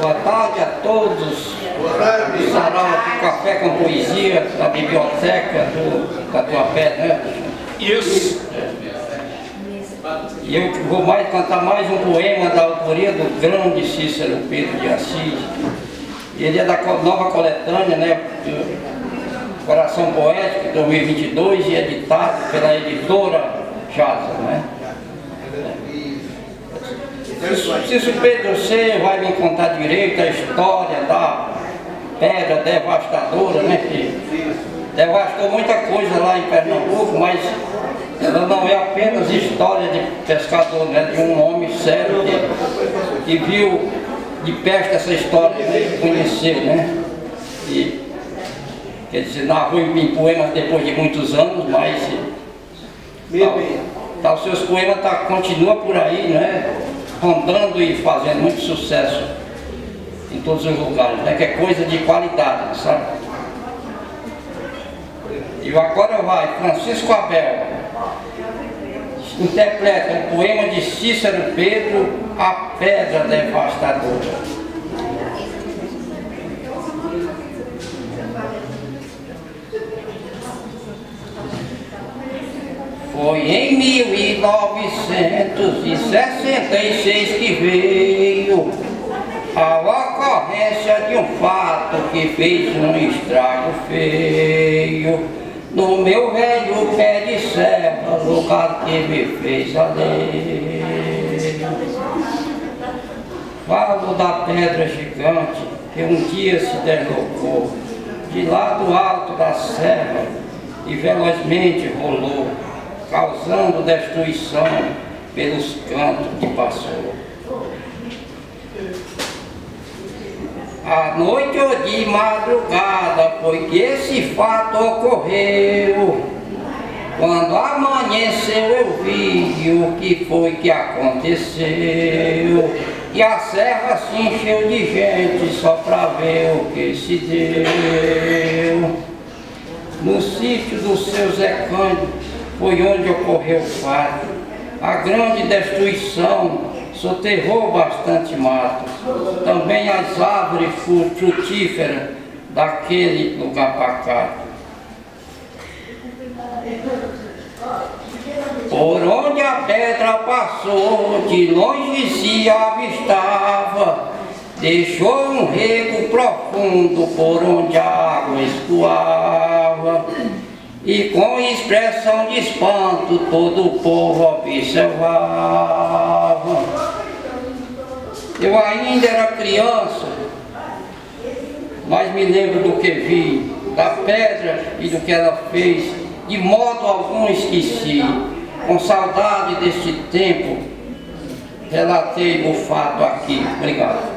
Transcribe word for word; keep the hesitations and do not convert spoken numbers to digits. boa tarde a todos. Boa tarde. O sarau do Café com Poesia, da biblioteca do Tatuapé, né? Isso. E eu vou mais, cantar mais um poema da autoria do grande Cícero Pedro de Assis. Ele é da nova coletânea, né? Coração Poético dois mil e vinte e dois, e editado pela editora Jaza, né? Cícero Pedro, você vai me contar direito a história da Pedra Devastadora, né? Que devastou muita coisa lá em Pernambuco, mas ela não é apenas história de pescador, né? De um homem sério que, que viu de perto essa história, né? Que conheceu, né? E, quer dizer, narrou em poemas depois de muitos anos, mas tal, tal, seus poemas tá, continuam por aí, né? Rondando e fazendo muito sucesso em todos os lugares, né? Que é coisa de qualidade, sabe? E agora vai, Francisco Abel interpreta um poema de Cícero Pedro, A Pedra Devastadora. Foi em mil novecentos e sessenta e seis que veio a ocorrência de um fato que fez um estrago feio no meu velho pé de serra, lugar que me fez alheio. Falo da pedra gigante que um dia se deslocou de lá do alto da serra e velozmente rolou, causando destruição pelos cantos que passou. À noite ou de madrugada foi que esse fato ocorreu. Quando amanheceu eu vi o que foi que aconteceu, e a serra se encheu de gente só pra ver o que se deu. No sítio do seu Zé Cândido foi onde ocorreu o fato, a grande destruição soterrou bastante mato, também as árvores frutíferas daquele lugar pacato. Por onde a pedra passou, de longe se avistava, deixou um rego profundo por onde a água escoava. E com expressão de espanto todo o povo observava. Eu ainda era criança, mas me lembro do que vi, da pedra e do que ela fez, de modo algum esqueci. Com saudade deste tempo, relatei o fato aqui. Obrigado.